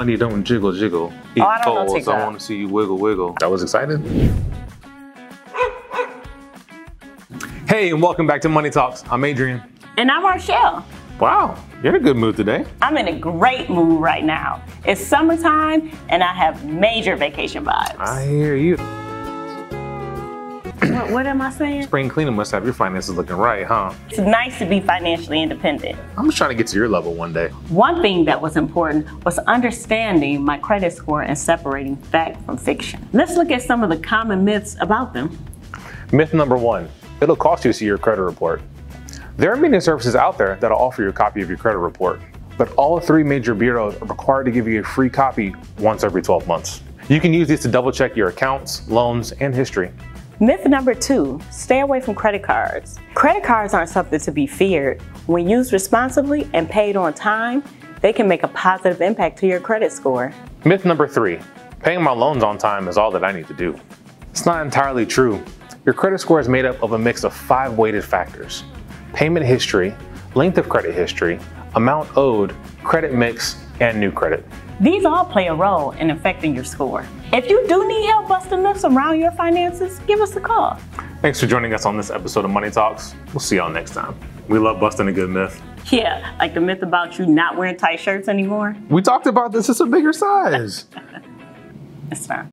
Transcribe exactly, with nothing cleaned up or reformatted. Money don't jiggle, jiggle. Eat oh, I don't know, I want to see you wiggle, wiggle. That was excited. Hey, and welcome back to Money Talks. I'm Adrian. And I'm Archelle. Wow, you're in a good mood today. I'm in a great mood right now. It's summertime, and I have major vacation vibes. I hear you. What, what am I saying? Spring cleaning must have your finances looking right, huh? It's nice to be financially independent. I'm just trying to get to your level one day. One thing that was important was understanding my credit score and separating fact from fiction. Let's look at some of the common myths about them. Myth number one, it'll cost you to see your credit report. There are many services out there that'll offer you a copy of your credit report, but all three major bureaus are required to give you a free copy once every twelve months. You can use these to double check your accounts, loans, and history. Myth number two, stay away from credit cards. Credit cards aren't something to be feared. When used responsibly and paid on time, they can make a positive impact to your credit score. Myth number three, paying my loans on time is all that I need to do. It's not entirely true. Your credit score is made up of a mix of five weighted factors: payment history, length of credit history, amount owed, credit mix, and new credit. These all play a role in affecting your score. If you do need help busting myths around your finances, give us a call. Thanks for joining us on this episode of Money Talks. We'll see y'all next time. We love busting a good myth. Yeah, like the myth about you not wearing tight shirts anymore. We talked about this. It's a bigger size. It's fine.